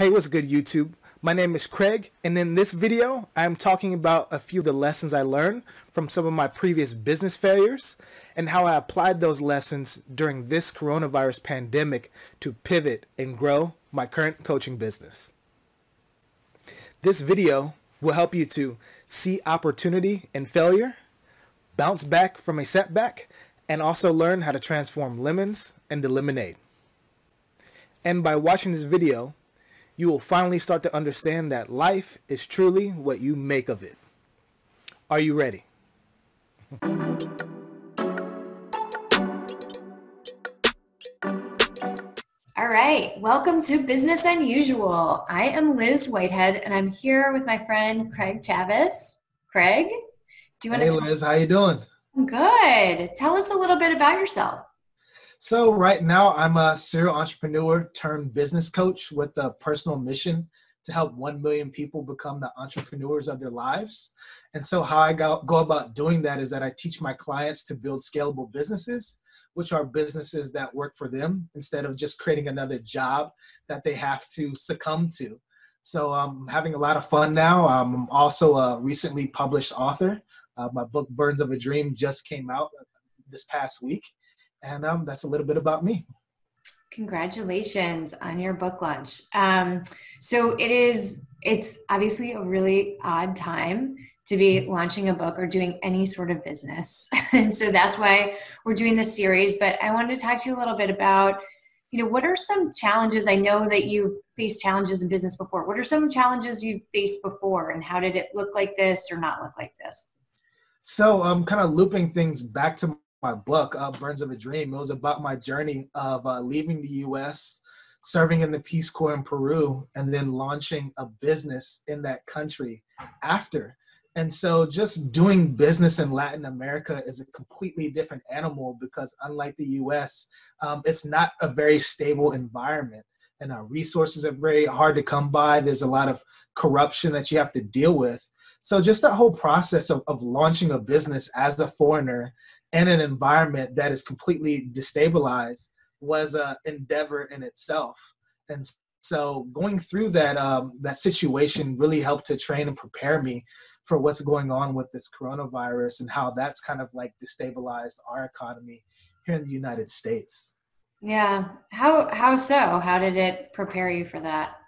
Hey, what's good, YouTube? My name is Craig, and in this video, I'm talking about a few of the lessons I learned from some of my previous business failures and how I applied those lessons during this coronavirus pandemic to pivot and grow my current coaching business. This video will help you to see opportunity and failure, bounce back from a setback, and also learn how to transform lemons into lemonade. And by watching this video, you will finally start to understand that life is truly what you make of it. Are you ready? All right, welcome to Business Unusual. I am Liz Whitehead, and I'm here with my friend Craig Chavis. Craig, do you want to? Hey Liz, how you doing? I'm good. Tell us a little bit about yourself. So right now, I'm a serial entrepreneur turned business coach with a personal mission to help 1 million people become the entrepreneurs of their lives. And so how I go about doing that is that I teach my clients to build scalable businesses, which are businesses that work for them instead of just creating another job that they have to succumb to. So I'm having a lot of fun now. I'm also a recently published author. My book, Burdens of a Dream, just came out this past week. And that's a little bit about me. Congratulations on your book launch. So it's obviously a really odd time to be launching a book or doing any sort of business. And so that's why we're doing this series. But I wanted to talk to you a little bit about, you know, what are some challenges? I know that you've faced challenges in business before. What are some challenges you've faced before, and how did it look like this or not look like this? So I'm kind of looping things back to my book, Burdens of a Dream. It was about my journey of leaving the U.S., serving in the Peace Corps in Peru, and then launching a business in that country after. And so just doing business in Latin America is a completely different animal because unlike the U.S., it's not a very stable environment. And our resources are very hard to come by. There's a lot of corruption that you have to deal with. So just that whole process of launching a business as a foreigner in an environment that is completely destabilized was an endeavor in itself. And so going through that, that situation really helped to train and prepare me for what's going on with this coronavirus and how that's kind of like destabilized our economy here in the United States. Yeah. How so? How did it prepare you for that?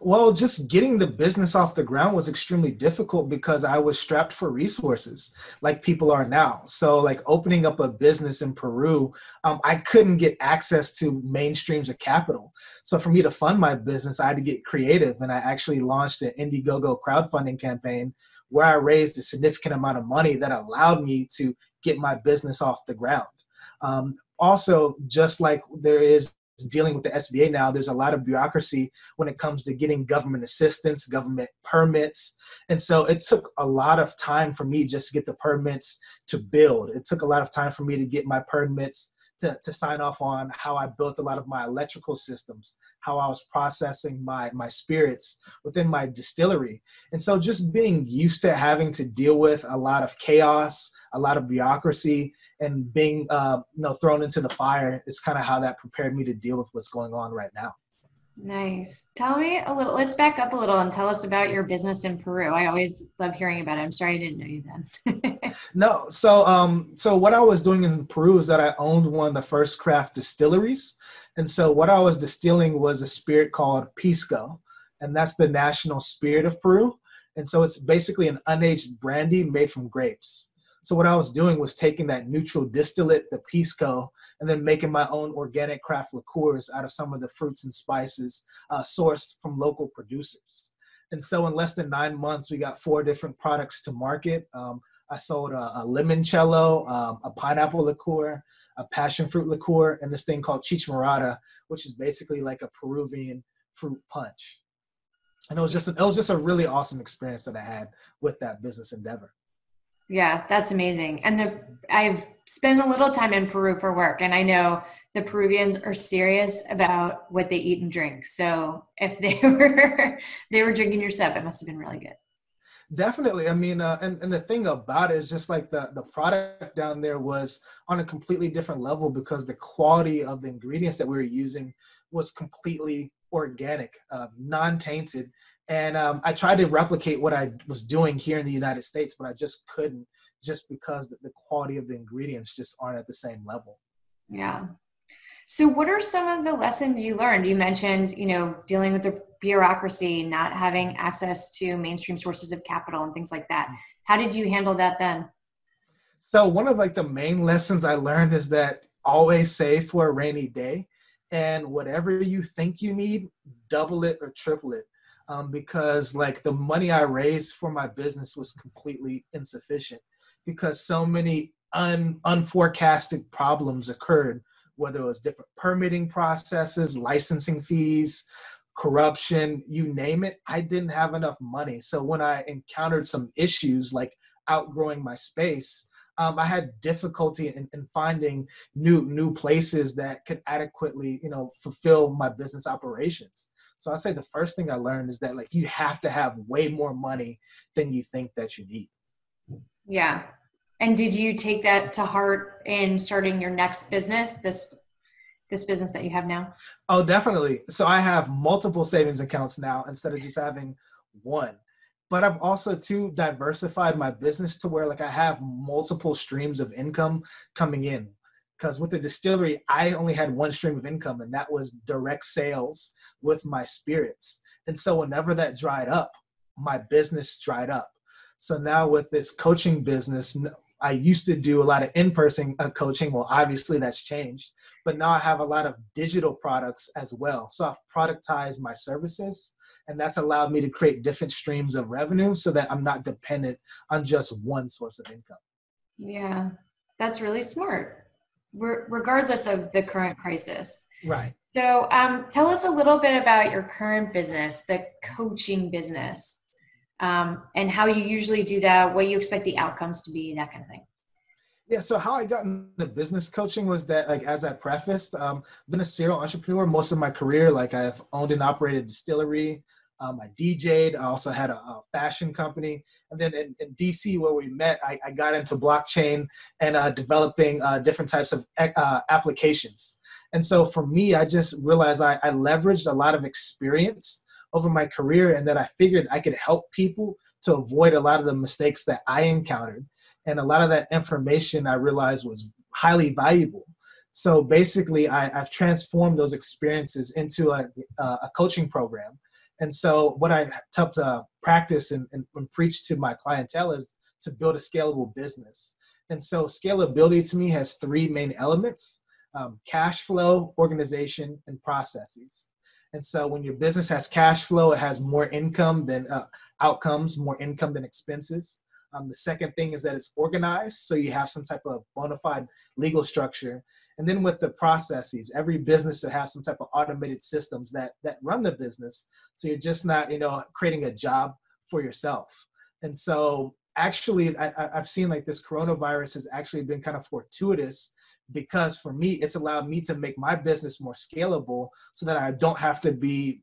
Well, just getting the business off the ground was extremely difficult because I was strapped for resources like people are now. So like opening up a business in Peru, I couldn't get access to mainstreams of capital. So for me to fund my business, I had to get creative. And I actually launched an Indiegogo crowdfunding campaign where I raised a significant amount of money that allowed me to get my business off the ground. Also, just like there is dealing with the SBA now, there's a lot of bureaucracy when it comes to getting government assistance, government permits. And so it took a lot of time for me just to get the permits to build. It took a lot of time for me to get my permits to sign off on how I built a lot of my electrical systems, how I was processing my spirits within my distillery. And so just being used to having to deal with a lot of chaos, a lot of bureaucracy, and being thrown into the fire is kind of how that prepared me to deal with what's going on right now. Nice. Tell me a little, let's back up a little and tell us about your business in Peru. I always love hearing about it. I'm sorry I didn't know you then. No. So what I was doing in Peru is that I owned one of the first craft distilleries. And so what I was distilling was a spirit called Pisco, and that's the national spirit of Peru. And so it's basically an unaged brandy made from grapes. So what I was doing was taking that neutral distillate, the Pisco, and then making my own organic craft liqueurs out of some of the fruits and spices sourced from local producers. And so in less than 9 months, we got 4 different products to market. I sold a limoncello, a pineapple liqueur, a passion fruit liqueur, and this thing called Chicha Morada, which is basically like a Peruvian fruit punch. And it was just a really awesome experience that I had with that business endeavor. Yeah, that's amazing. And I've spent a little time in Peru for work, and I know the Peruvians are serious about what they eat and drink. So if they were drinking your stuff, it must have been really good. Definitely. I mean, and the thing about it is just like the product down there was on a completely different level because the quality of the ingredients that we were using was completely organic, non-tainted. And I tried to replicate what I was doing here in the United States, but I just couldn't, just because the quality of the ingredients just aren't at the same level. Yeah. So what are some of the lessons you learned? You mentioned, you know, dealing with the bureaucracy, not having access to mainstream sources of capital and things like that. How did you handle that then? So one of like the main lessons I learned is that always save for a rainy day, and whatever you think you need, double it or triple it. Because like the money I raised for my business was completely insufficient because so many unforecasted problems occurred, whether it was different permitting processes, licensing fees, corruption, you name it, I didn't have enough money. So when I encountered some issues like outgrowing my space, I had difficulty in finding new places that could adequately, you know, fulfill my business operations. So I say the first thing I learned is that like you have to have way more money than you think that you need. Yeah. And did you take that to heart in starting your next business, this business that you have now? Oh, definitely. So I have multiple savings accounts now instead of just having one. But I've also too diversified my business to where like I have multiple streams of income coming in. Because with the distillery, I only had one stream of income, and that was direct sales with my spirits. And so whenever that dried up, my business dried up. So now with this coaching business, I used to do a lot of in-person coaching. Well, obviously that's changed, but now I have a lot of digital products as well. So I've productized my services, and that's allowed me to create different streams of revenue so that I'm not dependent on just one source of income. Yeah, that's really smart. Regardless of the current crisis. Right. So tell us a little bit about your current business, the coaching business, and how you usually do that, what you expect the outcomes to be, that kind of thing. Yeah, so how I got into business coaching was that, like, as I prefaced, I've been a serial entrepreneur most of my career. Like, I've owned and operated a distillery. I DJ'd. I also had a fashion company. And then in DC where we met, I got into blockchain and developing different types of applications. And so for me, I just realized I leveraged a lot of experience over my career, and that I figured I could help people to avoid a lot of the mistakes that I encountered. And a lot of that information I realized was highly valuable. So basically, I've transformed those experiences into a coaching program. And so what I help to practice and preach to my clientele is to build a scalable business. And so scalability to me has three main elements, cash flow, organization, and processes. And so when your business has cash flow, it has more income than outcomes, more income than expenses. The second thing is that it's organized, so you have some type of bona fide legal structure. And then with the processes, every business should have some type of automated systems that run the business, so you're just not, you know, creating a job for yourself. And so actually, I've seen like this coronavirus has actually been kind of fortuitous, because for me, it's allowed me to make my business more scalable so that I don't have to be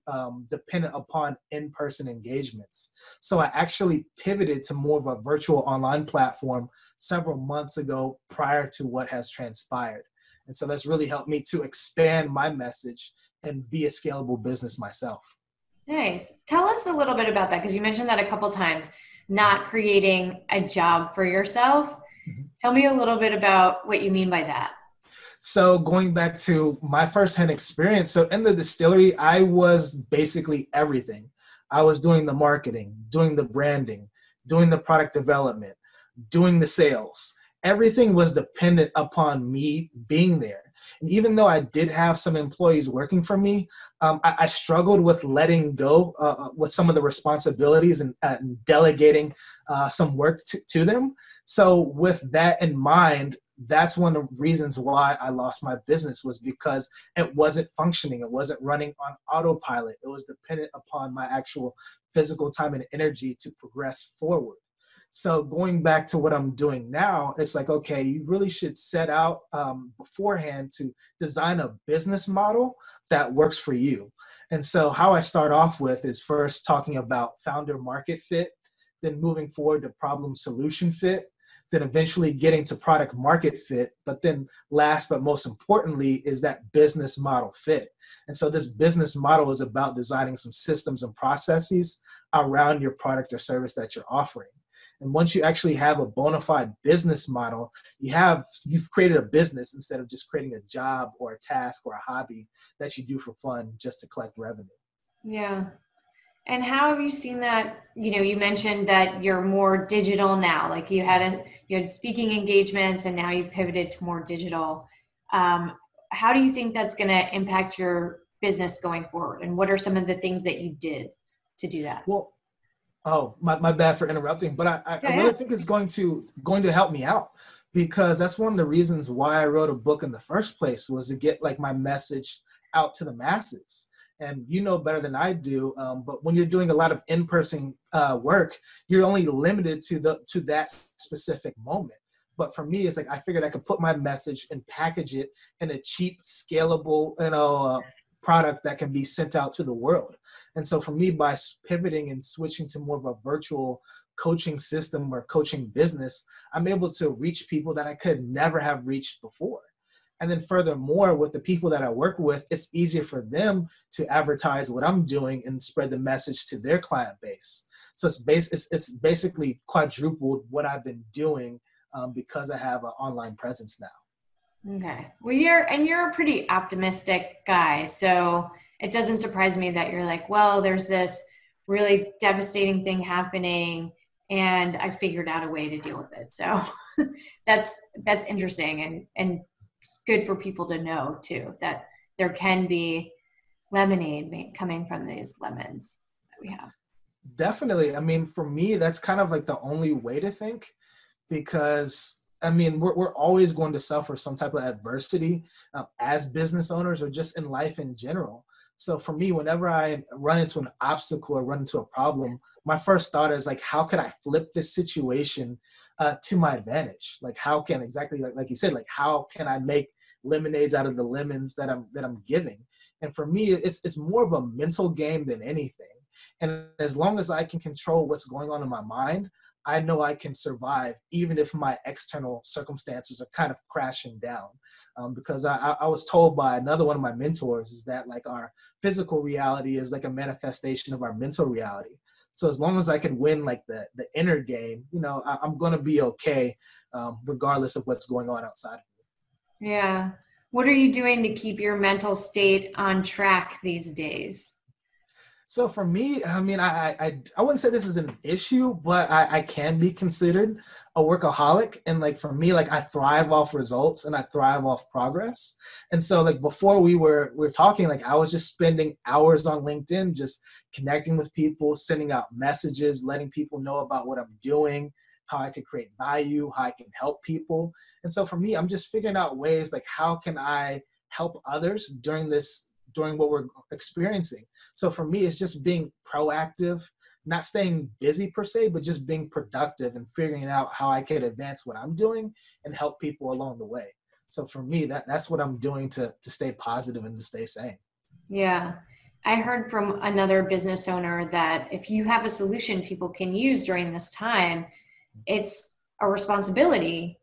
dependent upon in-person engagements. So I actually pivoted to more of a virtual online platform several months ago prior to what has transpired. And so that's really helped me to expand my message and be a scalable business myself. Nice. Tell us a little bit about that, because you mentioned that a couple times, not creating a job for yourself. Tell me a little bit about what you mean by that. So going back to my firsthand experience, so in the distillery, I was basically everything. I was doing the marketing, doing the branding, doing the product development, doing the sales. Everything was dependent upon me being there. And even though I did have some employees working for me, I struggled with letting go with some of the responsibilities and delegating some work to them. So with that in mind, that's one of the reasons why I lost my business, was because it wasn't functioning. It wasn't running on autopilot. It was dependent upon my actual physical time and energy to progress forward. So going back to what I'm doing now, it's like, okay, you really should set out beforehand to design a business model that works for you. And so how I start off with is first talking about founder market fit, then moving forward to problem solution fit, then eventually getting to product market fit. But then last, but most importantly, is that business model fit. And so this business model is about designing some systems and processes around your product or service that you're offering. And once you actually have a bona fide business model, you've created a business instead of just creating a job or a task or a hobby that you do for fun just to collect revenue. Yeah. And how have you seen that? You know, you mentioned that you're more digital now, like you had speaking engagements and now you pivoted to more digital. How do you think that's going to impact your business going forward? And what are some of the things that you did to do that? Well, oh, my bad for interrupting, but I really think it's going to help me out, because that's one of the reasons why I wrote a book in the first place, was to get like my message out to the masses. And you know better than I do, but when you're doing a lot of in-person work, you're only limited to that specific moment. But for me, it's like I figured I could put my message and package it in a cheap, scalable, product that can be sent out to the world. And so for me, by pivoting and switching to more of a virtual coaching system or coaching business, I'm able to reach people that I could never have reached before. And then furthermore, with the people that I work with, it's easier for them to advertise what I'm doing and spread the message to their client base. So it's basically quadrupled what I've been doing because I have an online presence now. Okay. Well, you're a pretty optimistic guy. So it doesn't surprise me that you're like, well, there's this really devastating thing happening and I figured out a way to deal with it. So that's interesting. And it's good for people to know too, that there can be lemonade coming from these lemons that we have. Definitely. I mean, for me, that's kind of like the only way to think, because I mean, we're always going to suffer some type of adversity as business owners or just in life in general. So for me, whenever I run into an obstacle or run into a problem, my first thought is like, how could I flip this situation to my advantage? Like, how can exactly like you said, like how can I make lemonades out of the lemons that I'm giving? And for me, it's more of a mental game than anything. And as long as I can control what's going on in my mind, I know I can survive, even if my external circumstances are kind of crashing down. Because I was told by another one of my mentors is that like our physical reality is like a manifestation of our mental reality. So as long as I can win like the inner game, you know, I'm going to be okay, regardless of what's going on outside of me. Yeah. What are you doing to keep your mental state on track these days? So for me, I mean, I wouldn't say this is an issue, but I can be considered a workaholic. And like for me, like I thrive off results and I thrive off progress. And so like before we were talking, like I was just spending hours on LinkedIn, just connecting with people, sending out messages, letting people know about what I'm doing, how I could create value, how I can help people. And so for me, I'm just figuring out ways like how can I help others during what we're experiencing. So for me, it's just being proactive, not staying busy per se, but just being productive and figuring out how I could advance what I'm doing and help people along the way. So for me, that's what I'm doing to stay positive and to stay sane. Yeah. I heard from another business owner that if you have a solution people can use during this time, it's a responsibility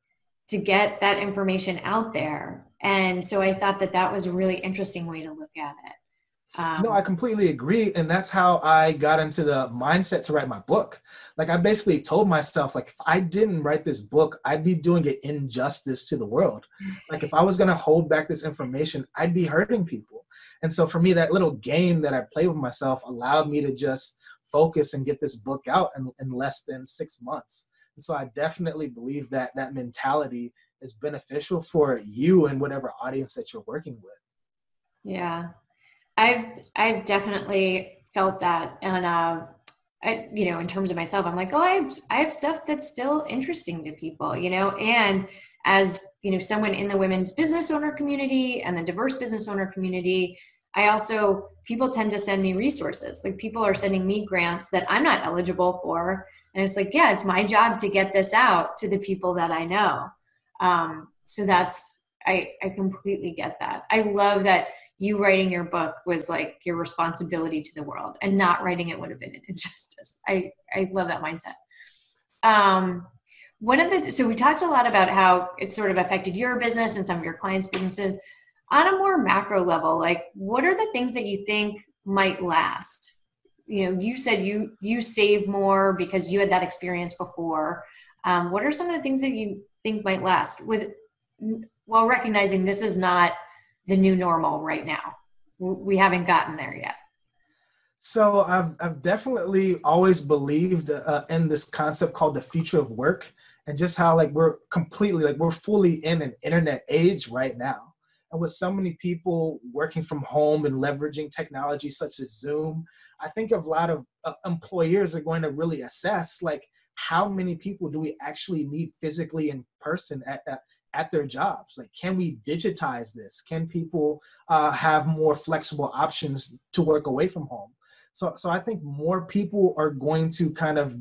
to get that information out there. And so I thought that was a really interesting way to look at it. No, I completely agree. And that's how I got into the mindset to write my book. Like I basically told myself, like, if I didn't write this book, I'd be doing an injustice to the world. Like if I was going to hold back this information, I'd be hurting people. And so for me, that little game that I played with myself allowed me to just focus and get this book out in less than 6 months. And so I definitely believe that that mentality is beneficial for you and whatever audience that you're working with. Yeah, I've definitely felt that, and in terms of myself, I'm like, oh, I have stuff that's still interesting to people, you know. And as you know, someone in the women's business owner community and the diverse business owner community, people tend to send me resources. Like people are sending me grants that I'm not eligible for, and it's like, yeah, it's my job to get this out to the people that I know. So I completely get that. I love that you writing your book was like your responsibility to the world, and not writing it would have been an injustice. I love that mindset. So we talked a lot about how it's sort of affected your business and some of your clients' businesses. On a more macro level, like, what are the things that you think might last? You know, you said you save more because you had that experience before. What are some of the things that you think might last, while recognizing this is not the new normal right now? We haven't gotten there yet. So I've definitely always believed in this concept called the future of work, and just how like we're fully in an internet age right now. And with so many people working from home and leveraging technology such as Zoom, I think a lot of employers are going to really assess like, how many people do we actually need physically in person at their jobs? Like, can we digitize this? Can people have more flexible options to work away from home? So I think more people are going to kind of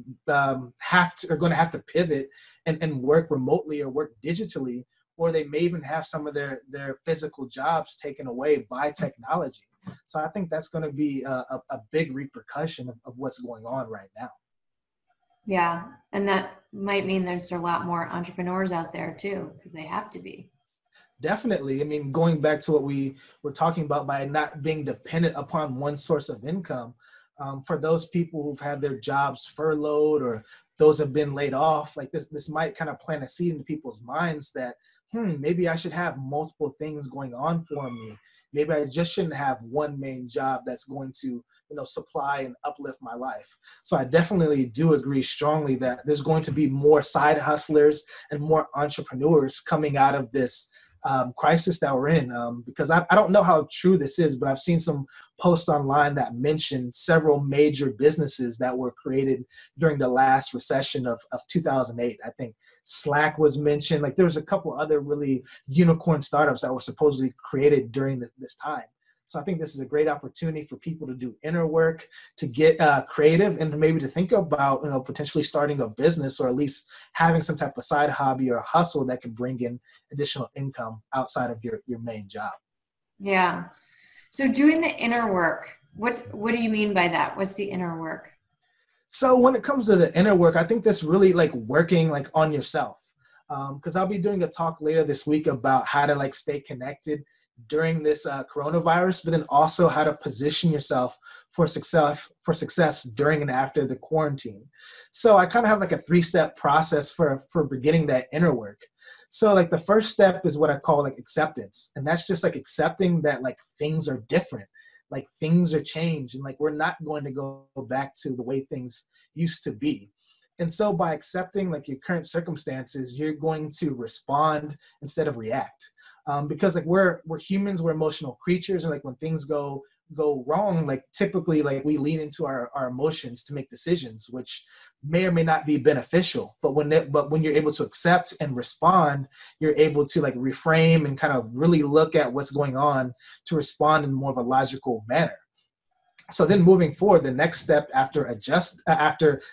have to pivot and work remotely or work digitally, or they may even have some of their physical jobs taken away by technology. So I think that's going to be a big repercussion of what's going on right now. Yeah, and that might mean there's a lot more entrepreneurs out there too, because they have to be. Definitely. I mean, going back to what we were talking about by not being dependent upon one source of income, for those people who've had their jobs furloughed or those have been laid off, like this might kind of plant a seed in people's minds that, maybe I should have multiple things going on for me. Maybe I just shouldn't have one main job that's going to, supply and uplift my life. So I definitely do agree strongly that there's going to be more side hustlers and more entrepreneurs coming out of this crisis that we're in. Because I don't know how true this is, but I've seen some posts online that mentioned several major businesses that were created during the last recession of 2008, I think. Slack was mentioned. Like, there was a couple other really unicorn startups that were supposedly created during this time. So I think this is a great opportunity for people to do inner work, to get creative, and maybe to think about, potentially starting a business or at least having some type of side hobby or hustle that can bring in additional income outside of your main job. Yeah. So doing the inner work, what do you mean by that? What's the inner work? So when it comes to the inner work, I think that's really like working like on yourself. Because I'll be doing a talk later this week about how to like stay connected during this coronavirus, but then also how to position yourself for success during and after the quarantine. So I kind of have like a three-step process for beginning that inner work. So like the first step is what I call like acceptance. And that's just like accepting that like things are different. Like things are changed, and like we're not going to go back to the way things used to be. And so by accepting like your current circumstances, you're going to respond instead of react. Because like we're humans, we're emotional creatures, and like when things go wrong, like typically like we lean into our emotions to make decisions, which may or may not be beneficial. But when you're able to accept and respond, you're able to like reframe and kind of really look at what's going on to respond in more of a logical manner. So then moving forward, the next step after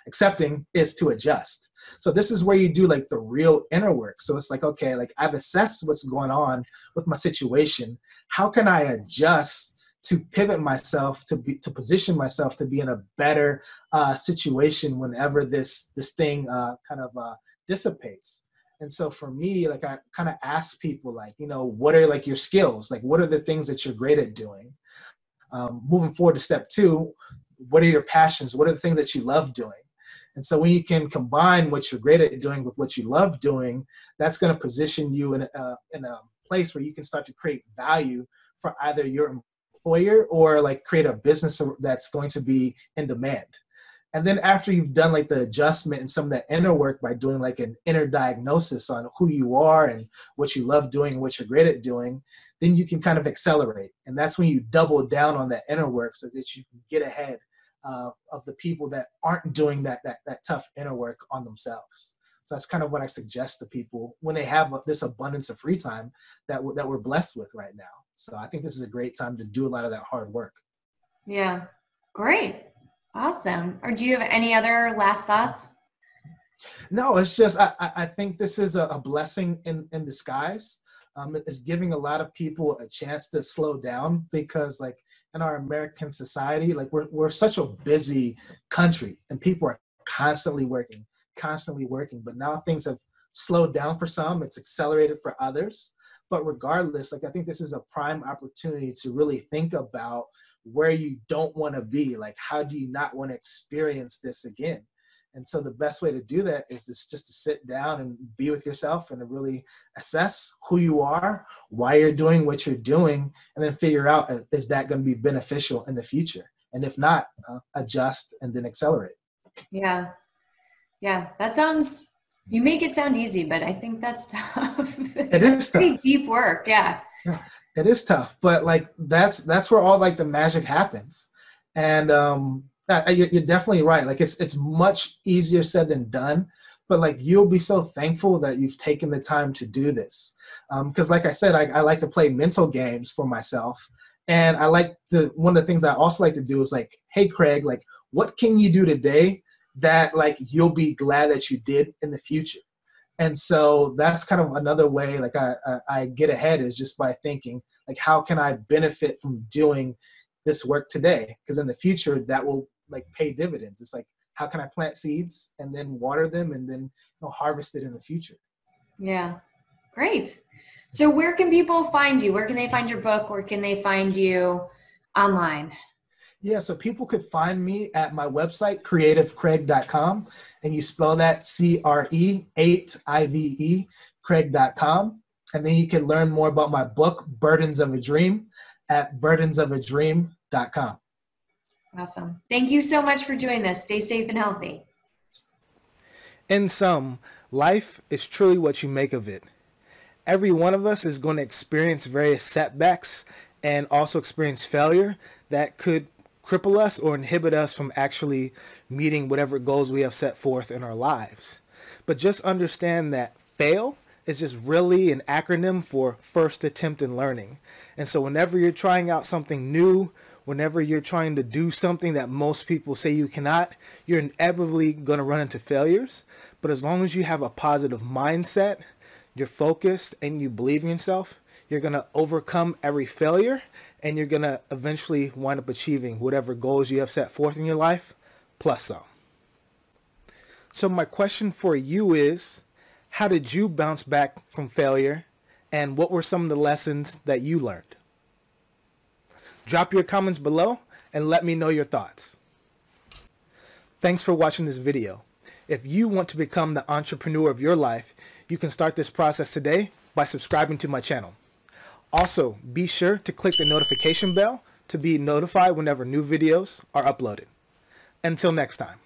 accepting is to adjust. So this is where you do like the real inner work. So it's like, okay, like I've assessed what's going on with my situation. How can I adjust to pivot myself, to position myself to be in a better situation whenever this thing kind of dissipates? And so for me, like I kind of ask people like, what are like your skills? Like, what are the things that you're great at doing? Moving forward to step two, what are your passions? What are the things that you love doing? And so when you can combine what you're great at doing with what you love doing, that's going to position you in a place where you can start to create value for either your employer or like create a business that's going to be in demand. And then after you've done like the adjustment and some of that inner work by doing like an inner diagnosis on who you are and what you love doing and what you're great at doing, then you can kind of accelerate. And that's when you double down on that inner work so that you can get ahead of the people that aren't doing that tough inner work on themselves. So that's kind of what I suggest to people when they have this abundance of free time that we're blessed with right now. So I think this is a great time to do a lot of that hard work. Yeah, great. Awesome. Or do you have any other last thoughts? No, it's just, I think this is a blessing in disguise. It's giving a lot of people a chance to slow down because like in our American society, like we're such a busy country and people are constantly working, constantly working, but now things have slowed down for some, it's accelerated for others. But regardless, like I think this is a prime opportunity to really think about where you don't want to be. Like, how do you not want to experience this again? And so the best way to do that is just to sit down and be with yourself and to really assess who you are, why you're doing what you're doing, and then figure out, is that going to be beneficial in the future? And if not, adjust and then accelerate. Yeah. Yeah. That sounds, you make it sound easy, but I think that's tough. It is tough. Pretty deep work. Yeah. Yeah. It is tough, but like that's where all like the magic happens. And you're definitely right. Like it's much easier said than done, but like you'll be so thankful that you've taken the time to do this. Because like I said, I like to play mental games for myself. And I like to, one of the things I also like to do is like, hey, Craig, like what can you do today that like you'll be glad that you did in the future? And so that's kind of another way like I get ahead is just by thinking like, how can I benefit from doing this work today? Because in the future that will like pay dividends. It's like, how can I plant seeds and then water them and then harvest it in the future? Yeah. Great. So where can people find you? Where can they find your book? Where can they find you online? Yeah, so people could find me at my website, creativecraig.com, and you spell that C-R-E-8-I-V-E, Craig.com. And then you can learn more about my book, Burdens of a Dream, at burdensofadream.com. Awesome. Thank you so much for doing this. Stay safe and healthy. In sum, life is truly what you make of it. Every one of us is going to experience various setbacks and also experience failure that could cripple us or inhibit us from actually meeting whatever goals we have set forth in our lives. But just understand that fail is just really an acronym for first attempt in learning. And so whenever you're trying out something new, whenever you're trying to do something that most people say you cannot, you're inevitably going to run into failures. But as long as you have a positive mindset, you're focused and you believe in yourself, you're going to overcome every failure and you're going to eventually wind up achieving whatever goals you have set forth in your life, plus some. So my question for you is, how did you bounce back from failure? And what were some of the lessons that you learned? Drop your comments below and let me know your thoughts. Thanks for watching this video. If you want to become the entrepreneur of your life, you can start this process today by subscribing to my channel. Also, be sure to click the notification bell to be notified whenever new videos are uploaded. Until next time.